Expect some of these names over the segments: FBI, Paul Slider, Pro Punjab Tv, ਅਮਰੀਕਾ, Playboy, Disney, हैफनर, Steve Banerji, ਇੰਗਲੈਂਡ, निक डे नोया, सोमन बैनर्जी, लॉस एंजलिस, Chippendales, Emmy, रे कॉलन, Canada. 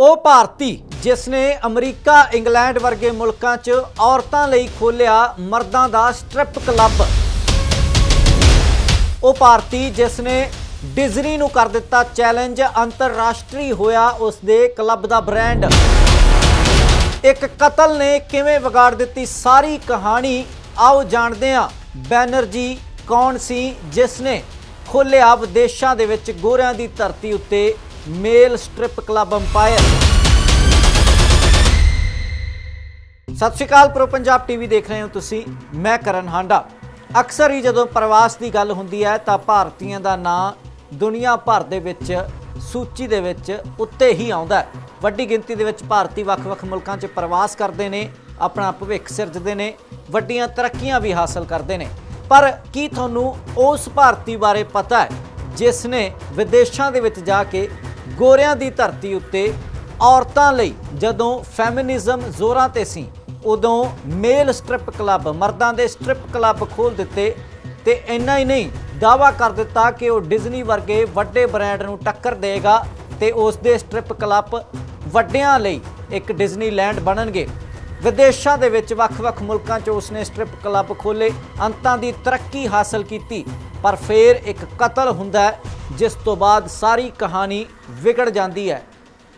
ਉਹ ਭਾਰਤੀ जिसने अमरीका इंग्लैंड वर्गे मुल्कां 'ਚ औरतां ਲਈ ਖੋਲਿਆ ਮਰਦਾਂ ਦਾ ਸਟ੍ਰਿਪ ਕਲੱਬ। ਉਹ ਭਾਰਤੀ जिसने डिजनी ਨੂੰ ਕਰ ਦਿੱਤਾ ਚੈਲੰਜ, अंतरराष्ट्रीय ਹੋਇਆ ਉਸ ਦੇ ਕਲੱਬ ਦਾ ब्रांड। एक कतल ने ਕਿਵੇਂ ਵਿਗਾੜ ਦਿੱਤੀ सारी कहानी, आओ ਜਾਣਦੇ ਹਾਂ बैनर्जी कौन सी जिसने खोलिया विदेशों ਦੇ ਵਿੱਚ ਗੋਰਿਆਂ ਦੀ ਧਰਤੀ ਉੱਤੇ मेल स्ट्रिप क्लब अंपायर। सत श्री अकाल, प्रो पंजाब टीवी देख रहे हो तुसी, मैं करन हांडा। अक्सर ही जदों प्रवास की गल हुंदी है तां भारतीयां दा नां दुनिया भर दे विच सूची दे विच उत्ते ही आउंदा है। वड्डी गिणती दे विच भारती वख-वख मुल्कां 'च प्रवास करदे ने, अपना भविख सिरजदे ने, वड्डियां तरक्कियां भी हासिल करदे ने। पर की तुहानूं उस भारती बारे पता है जिसने विदेशां दे विच जाके गोरियां दी धरती उत्ते औरतां लई जदों फैमिनिज़म जोरां ते सी उदों मेल स्ट्रिप क्लब, मर्दां दे स्ट्रिप क्लब खोल दिते ते इन्ना ही नहीं दावा कर दिता कि वो डिजनी वर्गे वड्डे ब्रांड नूं टक्कर देगा ते उस दे स्ट्रिप क्लब वड्डियां लई एक डिजनीलैंड बनणगे। विदेशां दे विच वख-वख मुल्कां 'च उसने स्ट्रिप क्लब खोले, अंतां दी तरक्की हासिल कीती, पर फिर एक कतल हुंदा है जिस तो बाद सारी कहानी विगड़ जाती है।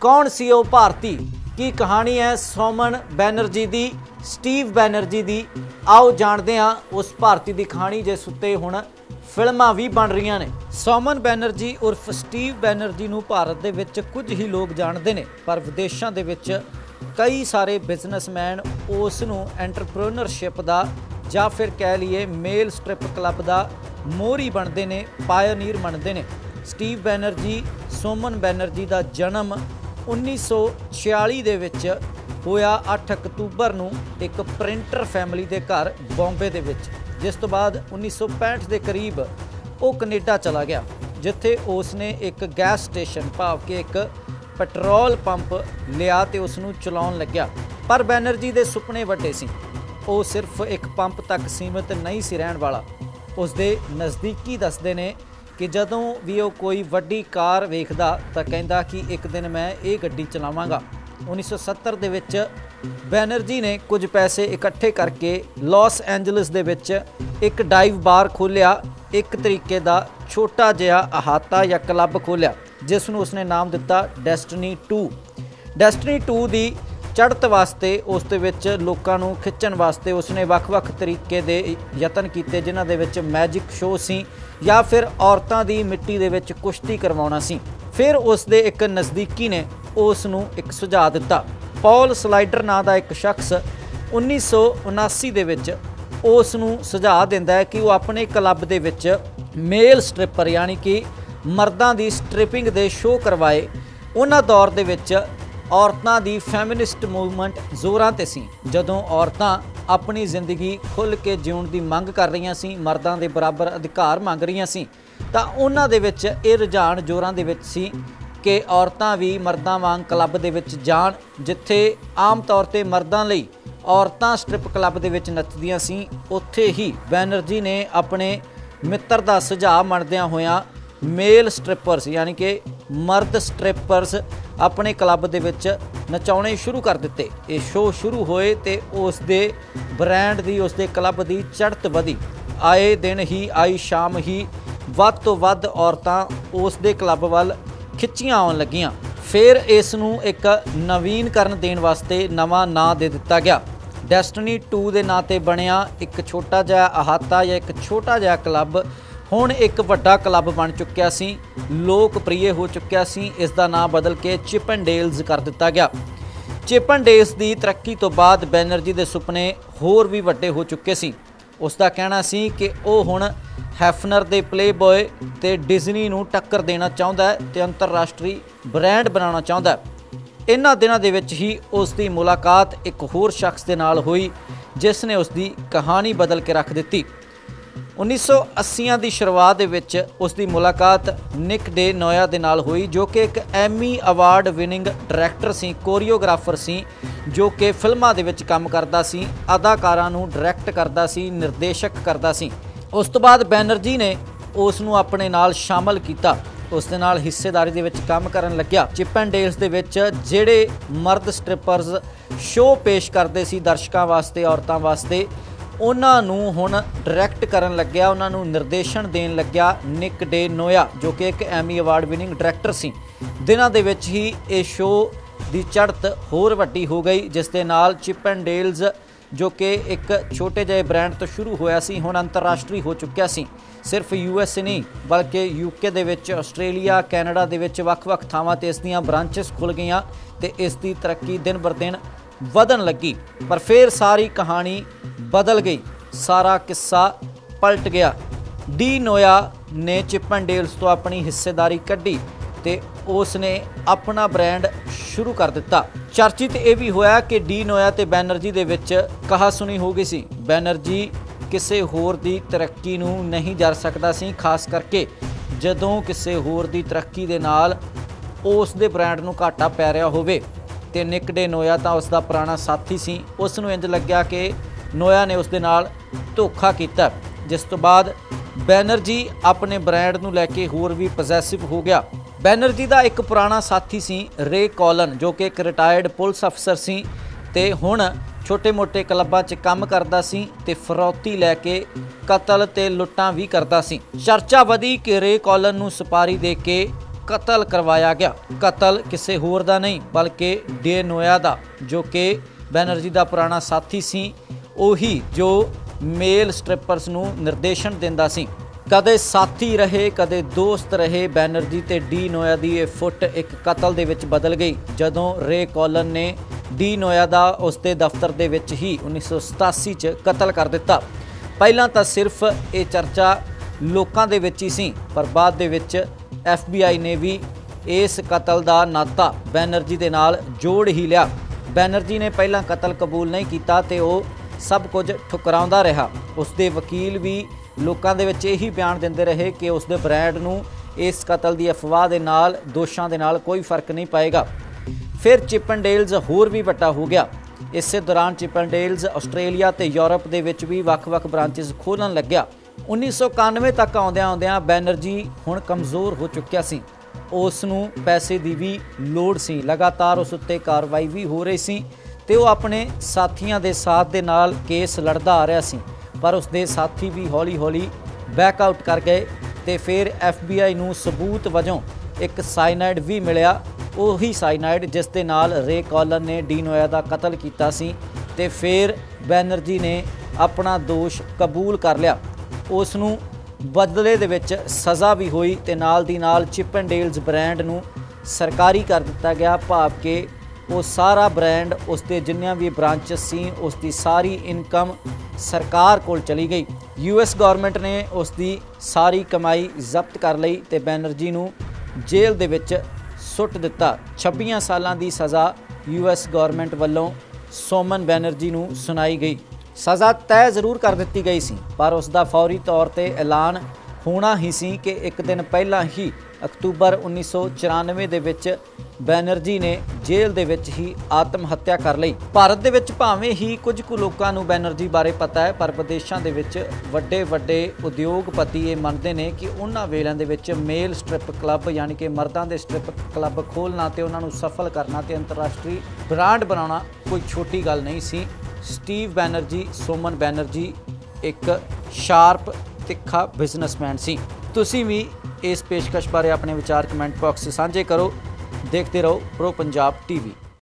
कौन सी वो भारती की कहानी है सोमन बैनर्जी दी, स्टीव बैनर्जी दी, आओ जानते हैं उस भारती की कहानी जिस उत्ते हुण फिल्मां भी बन रही ने। सोमन बैनर्जी उर्फ स्टीव बैनर्जी नूं भारत दे विच कुछ ही लोग जानते हैं, पर विदेशों दे विच कई सारे बिजनेसमैन उस नूं एंटरप्रोनरशिप का या फिर कह लीए मेल स्ट्रिप क्लब का मोहरी बनते ने, पायनीर बनते ने। स्टीव बैनर्जी सोमन बैनर्जी का जन्म 1946 दे विच होया, 8 अक्तूबर नूं एक प्रिंटर फैमिली के घर बॉम्बे दे विच। जिस तो बाद 1965 के करीब वो कनेडा चला गया, जिथे उसने एक गैस स्टेशन भाव के एक पेट्रोल पंप लिया तो उसनूं चलाउण लग्या। पर बैनर्जी दे सुपने वड्डे सी, वो सिर्फ एक पंप तक सीमित नहीं सी रहण वाला। उसके नज़दीकी दसदे ने कि जदों भी वो कोई वड्डी कार वेखदा तां कहंदा कि एक दिन मैं ये गड्डी चलावांगा। 1970 दे विच बैनर्जी ने कुछ पैसे इकट्ठे करके लॉस एंजलिस दे विच एक डाइव बार खोलिया, एक तरीके दा छोटा जिहा अहाता या क्लब खोलिया जिस नूं उसने नाम दिता डेस्टनी 2। डेस्टनी 2 दी चढ़त वास्ते उस दे विच लोकां नूं खिच्चण वास्ते उसने वख-वख तरीके दे यतन कीते, जिन्हां दे विच मैजिक शो सी या फिर औरतां दी मिट्टी दे विच कुश्ती करवाउणा सी। फिर उस दे एक नज़दीकी ने उस नूं एक सुझाव दिता, पॉल स्लाइडर नां दा एक शख्स 1979 दे विच उस नूं सुझाव दिंदा है कि वो अपने क्लब दे विच मेल स्ट्रिपर यानी कि मर्दां दी स्ट्रिपिंग दे शो करवाए। उन्हां दौर दे विच औरतां दी फैमिनिस्ट मूवमेंट जोरां ते सी, जदों औरतां अपनी जिंदगी खुल के जीण दी मंग कर रही सी, मर्दां दे बराबर अधिकार मंग रही सी, तां उन्हां दे विच इह रुझान जोरां दे विच सी कि औरतां भी मर्दां वांग क्लब दे विच जाण। जिथे आम तौर ते मर्दां लई औरतां स्ट्रिप क्लब दे विच नੱਚਦੀਆਂ सी, उत्थे ही बैनर्जी ने अपने मित्र दा सुझाव मंनदिआं होइआं मेल स्ट्रिपर्स यानी कि मर्द स्ट्रिपर्स अपने क्लब दे विच नचाउने शुरू कर दिते। ये शो शुरू होए तो उस दे ब्रांड दी उस दे क्लब दी चढ़त वधी। आए दिन ही आई शाम ही वध तो वध औरतां उस दे क्लब वाल खिच्चियां आउण लगियां। फिर इस नूं एक नवीनकरण देण वास्ते नवां नां दे दिता गया, डेस्टनी 2 दे नां ते बनिया एक छोटा जिहा अहाता या एक छोटा जिहा क्लब हुण एक वड्डा क्लब बन चुक्या सी, लोकप्रिय हो चुक्या सी। इसका नाम बदल के चिपनडेल्स कर दिता गया। चिपनडेल्स की तरक्की तो बाद बैनर्जी के सुपने होर भी वड्डे हो चुके सी। उसका कहना सी कि वो हुण हैफनर दे प्लेबॉय ते डिजनी नूं टक्कर देना चाहुंदा है ते अंतरराष्ट्री ब्रांड बनाना चाहुंदा है। इन्हां दिनां दे विच ही उसकी मुलाकात एक होर शख्स दे नाल हुई जिसने उसकी कहानी बदल के रख दिती। 1980 की शुरुआत के उसकी मुलाकात निक डे नोया के नाल हुई, जो कि एक एमी अवार्ड विनिंग डायरैक्टर सी, कोरियोग्राफर सी, जो कि फिल्मां दे विच काम करता सी, अदाकारां नूं डायरैक्ट करता सी, निर्देशक करता सी। उस तो बाद बैनर्जी ने उस नूं अपने नाल शामिल किया। उस दे नाल हिस्सेदारी दे विच काम करन लग्या। चिपनडेल्स दे विच जेड़े मर्द स्ट्रिपर्स शो पेश करदे सी दर्शकां वास्ते औरतां वास्ते उन्हां नूं हुण डायरैक्ट करन लग्या, उन्हां नूं निर्देशन देन लग्या निक डे नोया जो कि एक एमी अवार्ड विनिंग डायरैक्टर सी। दिनां दे विच ही ये शो दी चढ़त होर वड्डी हो गई जिस दे नाल चिपनडेल्स जो कि एक छोटे जे ब्रांड तो शुरू होया सी हुण अंतरराष्ट्रीय हो चुक्या सी। सिर्फ US नहीं बल्कि UK दे विच, आस्ट्रेलिया, कैनेडा दे विच वख-वख थावां ते इस दीयां ब्रांचेस खुल गईयां ते इस दी तरक्की दिन बर दिन वधन लगी। पर फिर सारी कहानी बदल गई, सारा किस्सा पलट गया। डी नोया ने चिपनडेल्स तो अपनी हिस्सेदारी कढ़ी ते उसने अपना ब्रांड शुरू कर दिता। चर्चित यह भी होया कि डी नोया ते बैनर्जी दे विच कहा सुनी हो गई सी। बैनर्जी किसी होर दी तरक्की नूं नहीं जर सकता सी, खास करके जदों किसी होर दी तरक्की दे नाल उस दे ब्रांड नूं घाटा पै रहा होवे ते निक डे नोया तां उसका पुराना साथी सी, उस नूं इंज लग्या कि नोया ने उस दे नाल धोखा कीता। जिस तो बाद बैनर्जी अपने ब्रांड नूं लैके होर भी पॉजेसिव हो गया। बैनर्जी का एक पुराना साथी सी रे कॉलन जो कि एक रिटायर्ड पुलिस अफसर सी ते हुण छोटे मोटे क्लबां च काम करदा सी ते फरौती लैके कतल ते लुट्टां भी करदा सी। चर्चा वधी कि रे कॉलन नूं सुपारी दे के कतल करवाया गया। कतल किसी होर दा नहीं बल्कि डे नोया दा जो कि बैनर्जी का पुराना साथी सी, उही जो मेल स्ट्रिपर्स नूं निर्देशन दिंदा सी। कदे साथी रहे कदे दोस्त रहे बैनर्जी ते डी नोया दी ये फुट एक कतल दे विच बदल गई जदों रे कॉलन ने डी नोया दा उसके दफ्तर दे विच ही 1987 च कतल कर दिता। पहलां तां सिर्फ ये चर्चा लोकां दे विच ही सी पर बाद दे विच FBI ने भी इस कतल दा नाता बैनर्जी दे नाल जोड़ ही लिया। बैनर्जी ने पहलां कतल कबूल नहीं कीता ते वह सब कुछ ठुकराउंदा रहा। उसके वकील भी लोगों के विच यही बयान देंदे रहे कि उसके ब्रांड नूं इस कतल की अफवाह के नाल दोषां दे नाल कोई फर्क नहीं पाएगा। फिर चिपनडेल्स होर भी वड्डा हो गया। इस दौरान चिपनडेल्स आस्ट्रेलिया ते यूरोप दे विच भी वख-वख ब्रांचेस खोलन लग्या। 1991 तक आउंदियां आउंदियां बैनर्जी हुण कमज़ोर हो चुक्या सी। उस नूं पैसे की भी लोड़ सी, लगातार उस उत्ते कार्रवाई भी हो रही सी ते वह अपने साथियों के साथ दे नाल केस लड़दा आ रहा सी। पर उसके साथी भी हौली हौली बैकआउट कर गए तो फिर FBI नूं सबूत वजों एक साइनाइड भी मिलया, उही साइनाइड जिस दे नाल रे कॉलन ने डी नोया दा कतल कीता सी ते फिर बैनर्जी ने अपना दोष कबूल कर लिया। उस नूं बदले दे विच सज़ा भी हुई ते नाल दी नाल चिपनडेल्स ब्रांड नूं सरकारी कर दिता गया, भाव के वो सारा ब्रांड उसके जिन्नियां भी ब्रांचेस सी उसकी सारी इनकम सरकार कोल चली गई। US गवर्नमेंट ने उसकी सारी कमाई जब्त कर लई ते बैनर्जी नूं जेल दे विच सुट दिता। 26 साल की सज़ा US गवर्नमेंट वालों सोमन बैनर्जी नूं सुनाई गई। सज़ा तय जरूर कर दी गई सी पर उसका फौरी तौर पर ऐलान होना ही सी कि एक दिन पहला ही अक्तूबर 1994 दे विच बैनर्जी ने जेल दे विच ही आत्म हत्या कर लई। भारत दे विच भावें ही कुछ कुछ लोकां नूं बैनर्जी बारे पता है पर विदेशां दे विच वड्डे वड्डे उद्योगपति ये मनदे ने कि उन्हां वेलें दे विच मेल स्ट्रिप क्लब यानी कि मर्दां दे स्ट्रिप क्लब खोलना ते उन्हां नूं सफल करना ते अंतरराष्ट्रीय ब्रांड बनाउणा कोई छोटी गल नहीं सी। स्टीव बैनर्जी सोमन बैनर्जी एक शार्प तिखा बिजनेसमैन सी। तुसी भी इस पेशकश बारे अपने विचार कमेंट बॉक्स साझे करो। देखते रहो प्रो पंजाब TV।